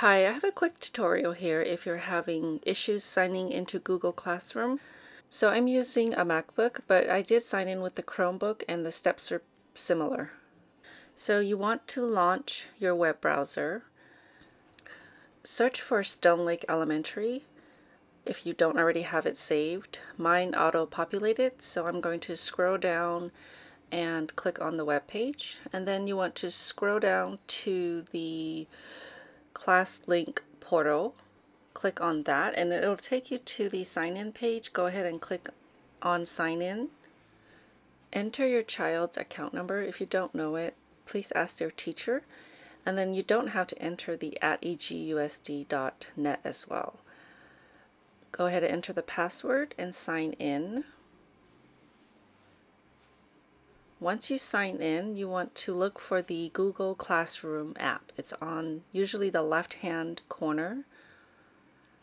Hi, I have a quick tutorial here if you're having issues signing into Google Classroom. So I'm using a MacBook, but I did sign in with the Chromebook and the steps are similar. So you want to launch your web browser, search for Stone Lake Elementary if you don't already have it saved. Mine auto-populated, so I'm going to scroll down and click on the web page, and then you want to scroll down to the Class Link portal. Click on that and it'll take you to the sign-in page. Go ahead and click on sign in. Enter your child's account number. If you don't know it, please ask their teacher. And then you don't have to enter the @egusd.net as well. Go ahead and enter the password and sign in. Once you sign in, you want to look for the Google Classroom app. It's on usually the left-hand corner.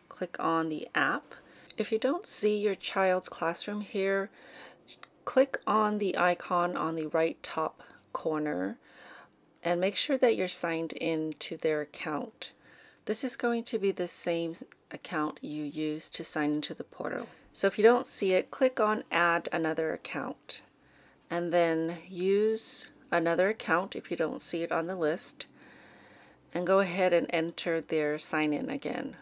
Click on the app. If you don't see your child's classroom here, click on the icon on the right top corner and make sure that you're signed in to their account. This is going to be the same account you used to sign into the portal. So if you don't see it, click on Add Another Account. And then use another account if you don't see it on the list, and go ahead and enter their sign-in again.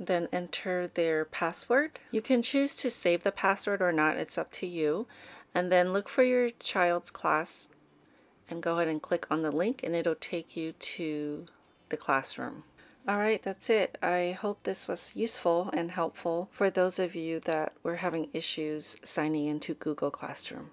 Then enter their password. You can choose to save the password or not, it's up to you. And then look for your child's class and go ahead and click on the link and it'll take you to the classroom. Alright, that's it. I hope this was useful and helpful for those of you that were having issues signing into Google Classroom.